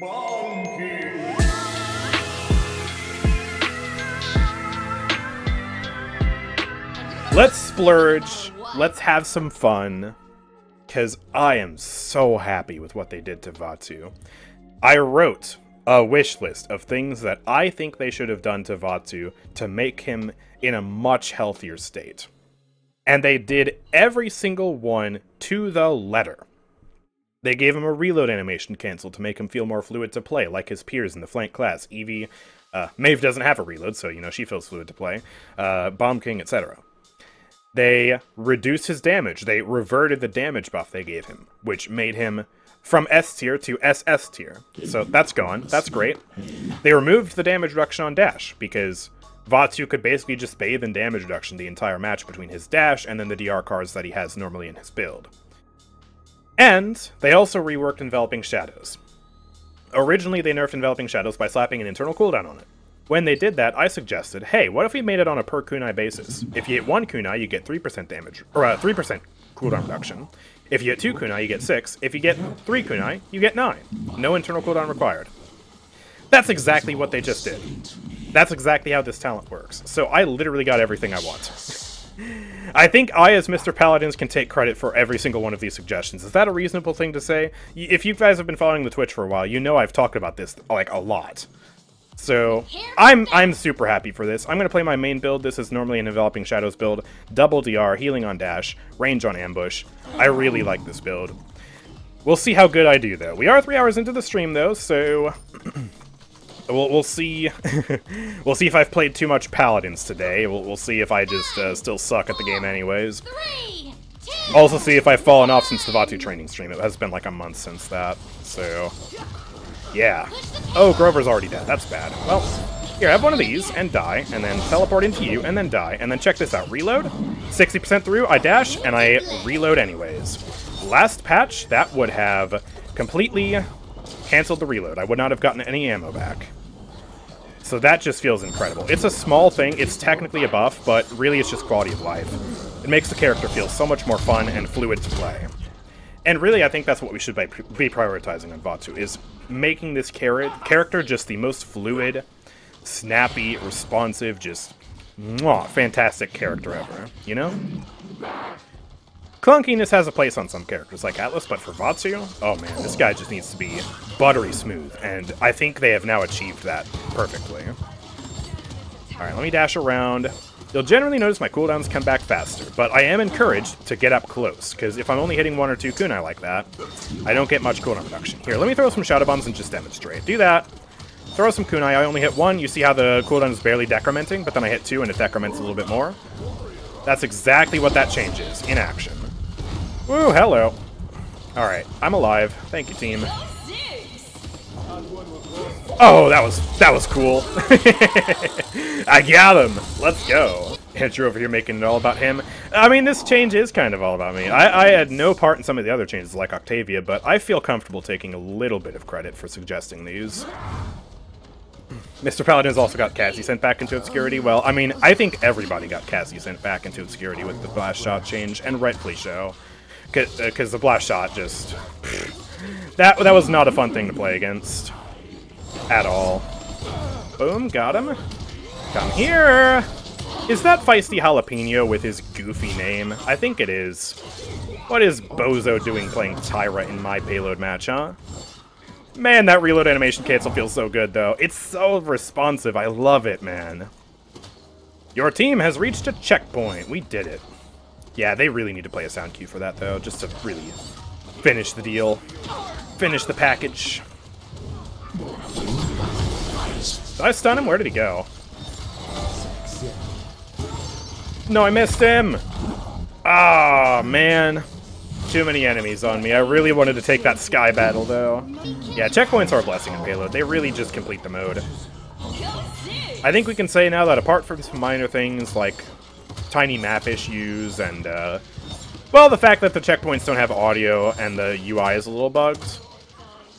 Bomb King! Let's splurge. Let's have some fun. Because I am so happy with what they did to Vatu. I wrote a wish list of things that I think they should have done to Vatu to make him in a much healthier state. And they did every single one to the letter. They gave him a reload animation cancel to make him feel more fluid to play, like his peers in the flank class. Evie, Maeve doesn't have a reload, so, you know, she feels fluid to play. Bomb King, etc. They reduced his damage. They reverted the damage buff they gave him, which made him from S tier to SS tier. So that's gone. That's great. They removed the damage reduction on dash, because Vatu could basically just bathe in damage reduction the entire match between his dash and then the DR cards that he has normally in his build. And they also reworked Enveloping Shadows. Originally, they nerfed Enveloping Shadows by slapping an internal cooldown on it. When they did that, I suggested, hey, what if we made it on a per kunai basis? If you hit one kunai, you get 3% damage, or 3% cooldown reduction. If you hit 2 kunai, you get 6. If you get 3 kunai, you get 9. No internal cooldown required. That's exactly what they just did. That's exactly how this talent works. So I literally got everything I want. I think I, as Mr. Paladins, can take credit for every single one of these suggestions. Is that a reasonable thing to say? If you guys have been following the Twitch for a while, you know I've talked about this, like, a lot. So, I'm super happy for this. I'm going to play my main build. This is normally an Enveloping Shadows build. Double DR, healing on dash, range on ambush. I really like this build. We'll see how good I do, though. We are 3 hours into the stream, though, so We'll see. We'll see if I've played too much Paladins today. We'll see if I just still suck at the game anyways. Also see if I've fallen off since the Vatu training stream. It has been like a month since that, so yeah. Oh, Grover's already dead. That's bad. Well, here, have one of these and die, and then teleport into you, and then die, and then check this out. Reload. 60% through, I dash, and I reload anyways. Last patch, that would have completely canceled the reload. I would not have gotten any ammo back. So that just feels incredible. It's a small thing. It's technically a buff, but really it's just quality of life. It makes the character feel so much more fun and fluid to play. And really, I think that's what we should be prioritizing on Vatu, is making this character just the most fluid, snappy, responsive, just mwah, fantastic character ever, you know? Clunkiness has a place on some characters, like Atlas, but for Vatu, oh man, this guy just needs to be buttery smooth, and I think they have now achieved that perfectly. Alright, let me dash around. You'll generally notice my cooldowns come back faster, but I am encouraged to get up close, because if I'm only hitting 1 or 2 kunai like that, I don't get much cooldown reduction. Here, let me throw some Shadow Bombs and just demonstrate. Do that. Throw some kunai, I only hit 1, you see how the cooldown is barely decrementing, but then I hit 2 and it decrements a little bit more. That's exactly what that change is, in action. Woo, hello. Alright, I'm alive. Thank you, team. Oh, that was cool. I got him. Let's go. Andrew over here making it all about him. I mean, this change is kind of all about me. I had no part in some of the other changes like Octavia, but I feel comfortable taking a little bit of credit for suggesting these. Mr. Paladin's also got Cassie sent back into obscurity. Well, I mean, I think everybody got Cassie sent back into obscurity with the blast shot change, and rightfully so. Because the blast shot just that was not a fun thing to play against at all. Boom, got him. Come here. Is that Feisty Jalapeno with his goofy name? I think it is. What is Bozo doing playing Tyra in my payload match, huh? Man, that reload animation cancel feels so good, though. It's so responsive. I love it, man. Your team has reached a checkpoint. We did it. Yeah, they really need to play a sound cue for that, though, just to really finish the deal. Finish the package. Did I stun him? Where did he go? No, I missed him! Ah, man. Too many enemies on me. I really wanted to take that sky battle, though. Yeah, checkpoints are a blessing in Payload. They really just complete the mode. I think we can say now that apart from some minor things like tiny map issues and, well, the fact that the checkpoints don't have audio and the UI is a little bugged,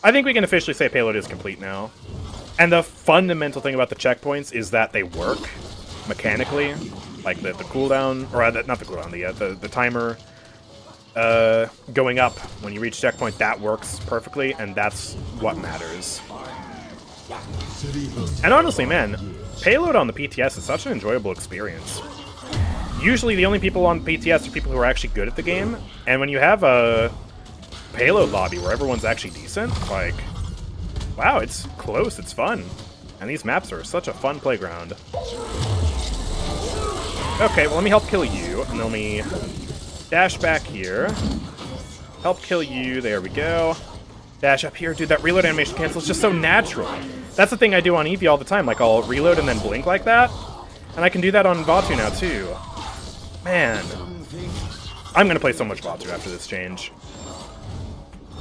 I think we can officially say Payload is complete now. And the fundamental thing about the checkpoints is that they work mechanically. Like the cooldown, or not the cooldown, the timer going up when you reach checkpoint, that works perfectly, and that's what matters. And honestly, man, payload on the PTS is such an enjoyable experience. Usually the only people on PTS are people who are actually good at the game, and when you have a payload lobby where everyone's actually decent, like, wow, it's close, it's fun. And these maps are such a fun playground. Okay, well, let me help kill you, and then let me dash back here. Help kill you, there we go. Dash up here, dude, that reload animation cancel is just so natural. That's the thing I do on Evie all the time, like, I'll reload and then blink like that. And I can do that on Vatu now, too. Man. I'm gonna play so much Vatu after this change.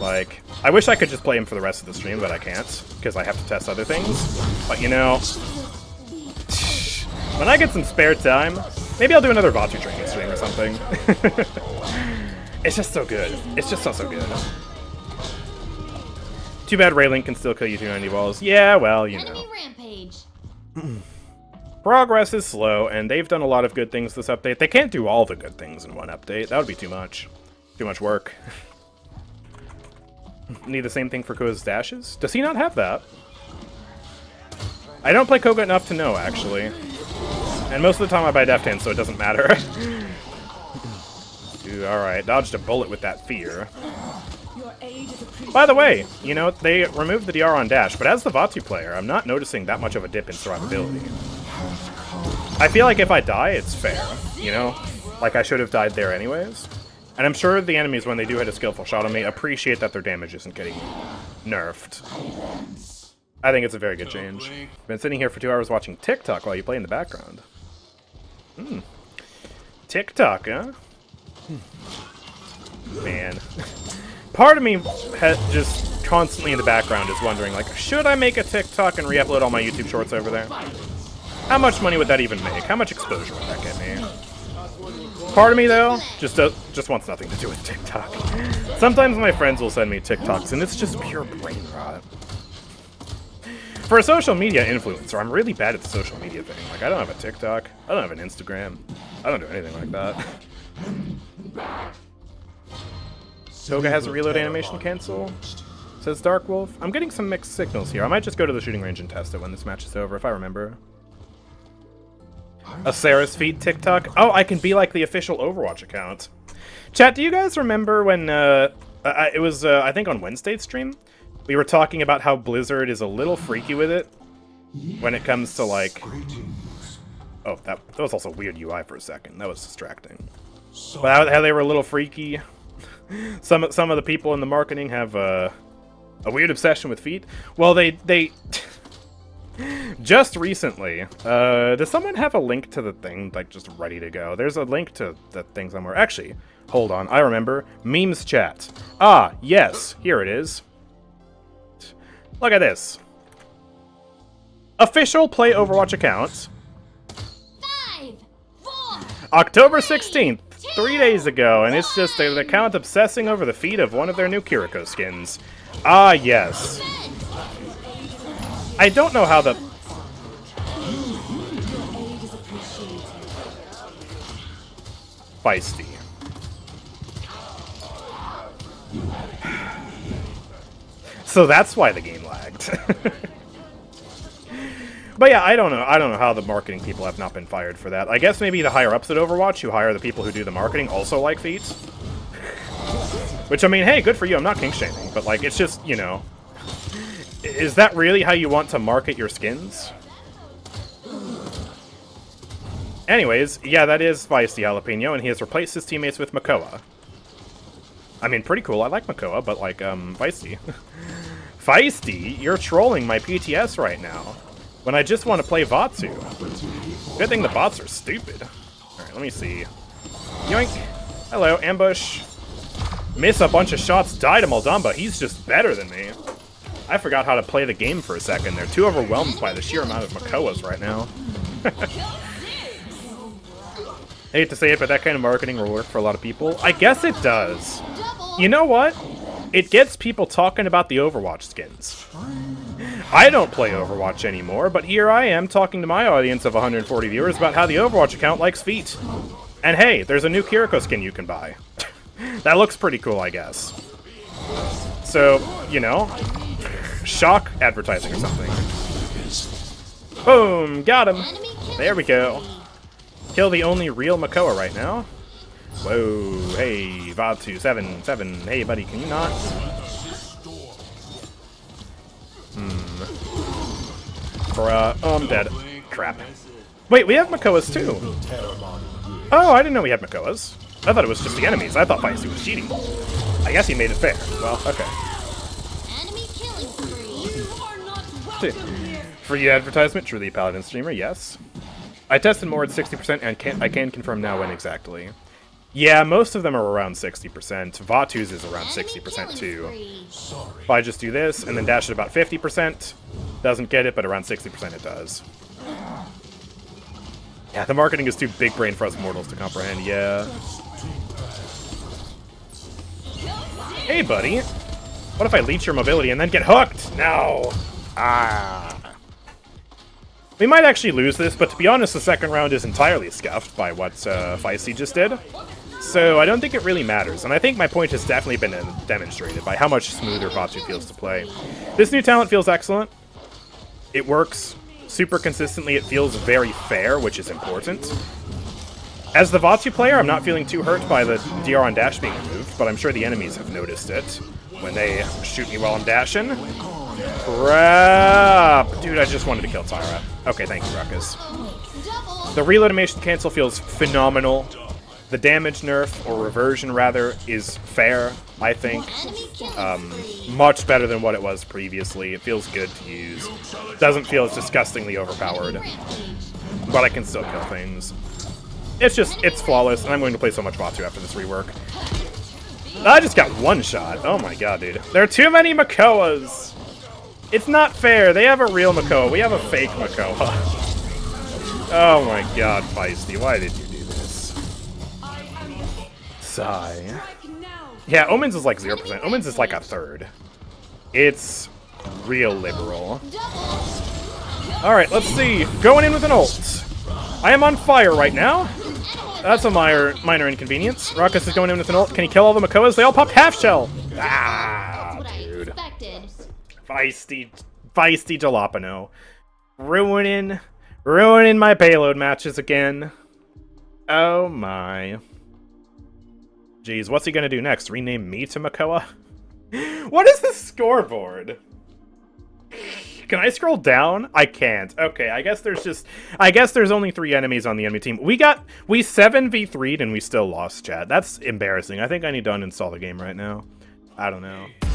Like, I wish I could just play him for the rest of the stream, but I can't, because I have to test other things. But, you know, when I get some spare time, maybe I'll do another Vatu drinking stream or something. It's just so good. It's just so good. Too bad Raylink can still kill you 290 balls. Yeah, well, you know. Progress is slow, and they've done a lot of good things this update. They can't do all the good things in one update. That would be too much. Too much work. Need the same thing for Koga's dashes? Does he not have that? I don't play Koga enough to know, actually. And most of the time I buy Deft Hands, so it doesn't matter. Dude, alright, dodged a bullet with that fear. By the way, you know, they removed the DR on dash, but as the Vatu player, I'm not noticing that much of a dip in survivability. I feel like if I die, it's fair, you know? Like, I should have died there anyways. And I'm sure the enemies, when they do hit a skillful shot on me, appreciate that their damage isn't getting nerfed. I think it's a very good change. Been sitting here for 2 hours watching TikTok while you play in the background. Hmm. TikTok, huh? Man. Part of me just constantly in the background is wondering, like, should I make a TikTok and re-upload all my YouTube shorts over there? How much money would that even make? How much exposure would that get me? Part of me, though, just wants nothing to do with TikTok. Sometimes my friends will send me TikToks, and it's just pure brain rot. For a social media influencer, I'm really bad at the social media thing. Like, I don't have a TikTok. I don't have an Instagram. I don't do anything like that. Koga has a reload animation cancel, says Darkwolf. I'm getting some mixed signals here. I might just go to the shooting range and test it when this match is over, if I remember. A Sarah's feed TikTok? Oh, I can be like the official Overwatch account. Chat, do you guys remember when, it was, I think on Wednesday's stream? We were talking about how Blizzard is a little freaky with it when it comes to, like... Oh, that was also weird UI for a second. That was distracting. But how they were a little freaky. Some of the people in the marketing have a weird obsession with feet. Well, they just recently. Does someone have a link to the thing, like, just ready to go? There's a link to the thing somewhere. Actually, hold on. I remember. Memes chat. Ah, yes. Here it is. Look at this. Official Play Overwatch account. 5, 4, October 16th. 3 days ago, and it's just an account obsessing over the feet of one of their new Kiriko skins. Ah, yes. I don't know how the... Feisty. So that's why the game lagged. But yeah, I don't know how the marketing people have not been fired for that. I guess maybe the higher-ups at Overwatch, who hire the people who do the marketing, also like feet. Which, I mean, hey, good for you, I'm not kink-shaming, but, like, it's just, you know... Is that really how you want to market your skins? Anyways, yeah, that is Feisty Jalapeno, and he has replaced his teammates with Makoa. I mean, pretty cool, I like Makoa, but, like, Feisty. Feisty, you're trolling my PTS right now. When I just want to play Vatu. Good thing the bots are stupid. Alright, let me see. Yoink. Hello, ambush. Miss a bunch of shots, die to Maldamba. He's just better than me. I forgot how to play the game for a second. They're too overwhelmed by the sheer amount of Makoas right now. I hate to say it, but that kind of marketing will work for a lot of people. I guess it does. You know what? It gets people talking about the Overwatch skins. I don't play Overwatch anymore, but here I am talking to my audience of 140 viewers about how the Overwatch account likes feet. And hey, there's a new Kiriko skin you can buy. That looks pretty cool, I guess. So, you know, shock advertising or something. Boom! Got him! There we go. Kill the only real Makoa right now. Whoa, hey, Vatu, 7, 7. Hey, buddy, can you not? Bruh, oh, I'm dead. Crap. Wait, we have Makoas too! Oh, I didn't know we had Makoas. I thought it was just the enemies. I thought Feisty was cheating. I guess he made it fair. Well, okay. Free advertisement, truly a Paladin streamer, yes. I tested more at 60% and I can confirm now when exactly. Yeah, most of them are around 60%. Vatu's is around 60% too. If I just do this and then dash it about 50%, doesn't get it, but around 60% it does. Yeah, the marketing is too big brain for us mortals to comprehend, yeah. Hey, buddy! What if I leech your mobility and then get hooked? No! Ah. We might actually lose this, but to be honest, the second round is entirely scuffed by what Feisty just did. So I don't think it really matters, and I think my point has definitely been demonstrated by how much smoother Vatu feels to play. This new talent feels excellent. It works super consistently. It feels very fair, which is important. As the Vatu player, I'm not feeling too hurt by the DR on dash being removed, but I'm sure the enemies have noticed it when they shoot me while I'm dashing. Crap! Dude, I just wanted to kill Tyra. Okay, thank you, Ruckus. The reload animation cancel feels phenomenal. The damage nerf, or reversion rather, is fair, I think. Much better than what it was previously. It feels good to use. Doesn't feel as disgustingly overpowered. But I can still kill things. It's just, it's flawless, and I'm going to play so much Vatu after this rework. I just got one shot. Oh my god, dude. There are too many Makoas! It's not fair. They have a real Makoa. We have a fake Makoa. Oh my god, Feisty. Why did you do this? Sigh. Yeah, Omens is like 0%. Omens is like a third. It's real liberal. Alright, let's see. Going in with an ult. I am on fire right now. That's a minor inconvenience. Ruckus is going in with an ult. Can he kill all the Makoas? They all popped half shell. Ah, dude. Feisty Jalapeno. Ruining my payload matches again. Oh my. Jeez, what's he gonna do next? Rename me to Makoa? What is this scoreboard? Can I scroll down? I can't. Okay, I guess there's only 3 enemies on the enemy team. We 7v3'd and we still lost, chat. That's embarrassing. I think I need to uninstall the game right now. I don't know.